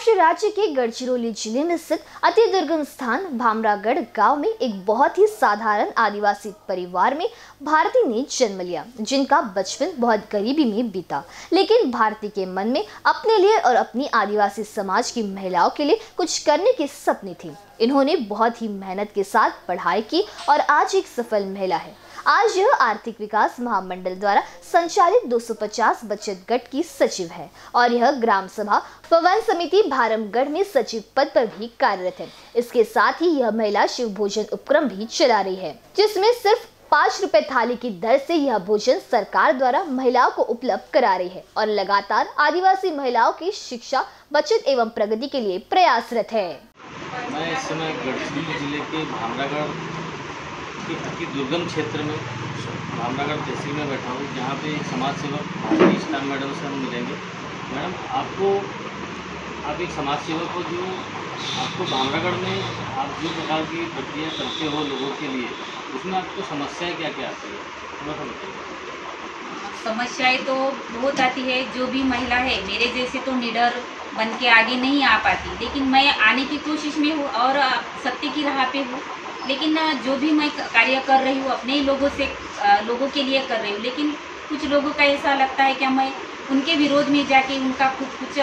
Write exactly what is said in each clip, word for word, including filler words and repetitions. महाराष्ट्र राज्य के गढ़चिरौली जिले में स्थित अति दुर्गम स्थान भामरागढ़ गांव में एक बहुत ही साधारण आदिवासी परिवार में भारती ने जन्म लिया, जिनका बचपन बहुत गरीबी में बीता। लेकिन भारती के मन में अपने लिए और अपनी आदिवासी समाज की महिलाओं के लिए कुछ करने के सपने थे। इन्होंने बहुत ही मेहनत के साथ पढ़ाई की और आज एक सफल महिला है। आज यह आर्थिक विकास महामंडल द्वारा संचालित दो सौ पचास बचत गट की सचिव है और यह ग्राम सभा पवन समिति भामरागढ़ में सचिव पद पर भी कार्यरत है। इसके साथ ही यह महिला शिव भोजन उपक्रम भी चला रही है, जिसमें सिर्फ पाँच रुपए थाली की दर से यह भोजन सरकार द्वारा महिलाओं को उपलब्ध करा रही है और लगातार आदिवासी महिलाओं की शिक्षा, बचत एवं प्रगति के लिए प्रयासरत है। मैं इस समय गढ़चिरौली जिले के भामरागढ़ अति दुर्गम क्षेत्र में भामरागढ़ तहसील में बैठा हूँ, जहाँ पे एक समाज सेवक भारती इस्लाम मैडम से हम मिलेंगे। मैडम, आपको आप एक समाज सेवक हो, जो आपको भामरागढ़ में आप जो प्रकार की प्रक्रिया करते हो लोगों के लिए, उसमें आपको समस्याएं क्या क्या आती है? समस्याएं तो बहुत आती है। जो भी महिला है मेरे जैसे तो निडर बन के आगे नहीं आ पाती, लेकिन मैं आने की कोशिश में हूँ और सत्य की राह पे हूँ। लेकिन जो भी मैं कार्य कर रही हूँ अपने ही लोगों से लोगों के लिए कर रही हूँ, लेकिन कुछ लोगों का ऐसा लगता है कि मैं उनके विरोध में जाके उनका कुछ कुछ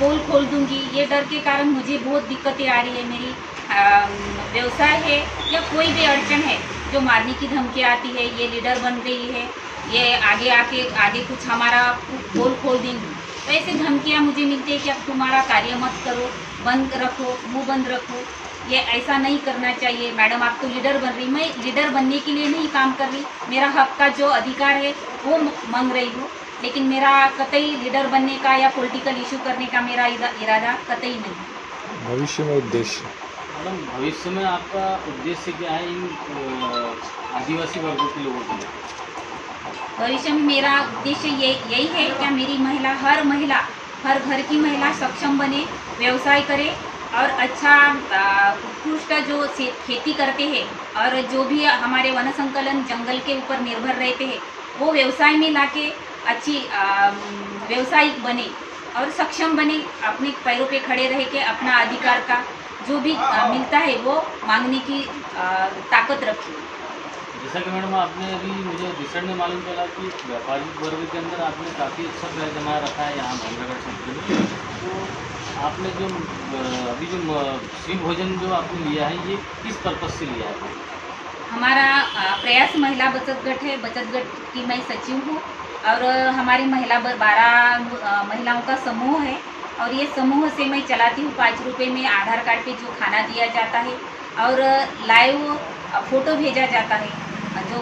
पोल खोल दूँगी। ये डर के कारण मुझे बहुत दिक्कतें आ रही है। मेरी व्यवसाय है या कोई भी अड़चन है, जो मारने की धमकी आती है, ये लीडर बन रही है, ये आगे आके आगे कुछ हमारा पोल खोल देंगी, तो ऐसे धमकियाँ मुझे मिलती है कि अब तुम्हारा कार्य मत करो, बंद रखो, मुँह बंद रखो, ये ऐसा नहीं करना चाहिए। मैडम, आप तो लीडर बन रही। मैं लीडर बनने के लिए नहीं काम कर रही, मेरा हक का जो अधिकार है वो मांग रही हूँ, लेकिन मेरा कतई लीडर बनने का या पॉलिटिकल इशू करने का मेरा इरादा कतई नहीं। भविष्य में उद्देश्य? मैडम, भविष्य में आपका उद्देश्य क्या है इन आदिवासी वर्गों के लोगों के लिए? भविष्य में मेरा उद्देश्य ये यही है कि मेरी महिला, हर महिला, हर घर की महिला सक्षम बने, व्यवसाय करे और अच्छा उत्कृष्ट जो खेती करते हैं और जो भी हमारे वन संकलन जंगल के ऊपर निर्भर रहते हैं, वो व्यवसाय में लाके अच्छी व्यवसायिक बने और सक्षम बने, अपने पैरों पे खड़े रह के अपना अधिकार का जो भी मिलता है वो मांगने की ताकत रखें। जैसा कि मैडम आपने अभी मुझे रिसर्च में मालूम चला कि व्यापारिक वर्ग के अंदर आपने काफ़ी अच्छा पैर जमा रखा है यहाँ भामरागढ़ क्षेत्र में, तो आपने जो अभी जो शिव भोजन जो आपने लिया है, ये किस पर्पज़ से लिया है? हमारा प्रयास महिला बचत गट है। बचत गट की मैं सचिव हूँ और हमारी महिला बारह महिलाओं का समूह है और ये समूह से मैं चलाती हूँ। पाँच रुपये में आधार कार्ड पे जो खाना दिया जाता है और लाइव फोटो भेजा जाता है, जो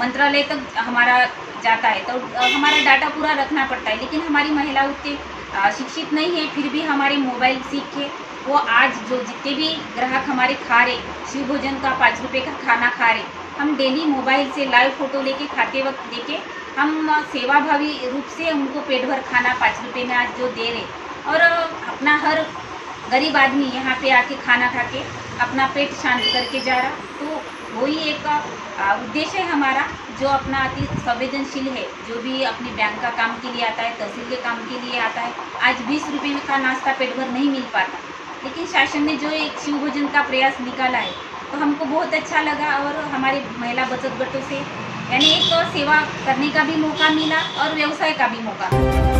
मंत्रालय तक हमारा जाता है, तो हमारा डाटा पूरा रखना पड़ता है। लेकिन हमारी महिला उतनी शिक्षित नहीं है, फिर भी हमारे मोबाइल सीख के वो आज जो जितने भी ग्राहक हमारे खा रहे शिव भोजन का पाँच रुपये का खाना खा रहे, हम डेली मोबाइल से लाइव फोटो लेके खाते वक्त लेके हम सेवाभावी रूप से उनको पेट भर खाना पाँच रुपये में आज जो दे रहे और अपना हर गरीब आदमी यहाँ पे आके खाना खा के अपना पेट शांत करके जा रहा, तो वही एक उद्देश्य है हमारा। जो अपना अति संवेदनशील है, जो भी अपने बैंक का काम के लिए आता है, तहसील के काम के लिए आता है, आज बीस रुपये का नाश्ता पेट भर नहीं मिल पाता, लेकिन शासन ने जो एक शिव भोजन का प्रयास निकाला है तो हमको बहुत अच्छा लगा और हमारे महिला बचत गटों से यानी एक सेवा करने का भी मौका मिला और व्यवसाय का भी मौका।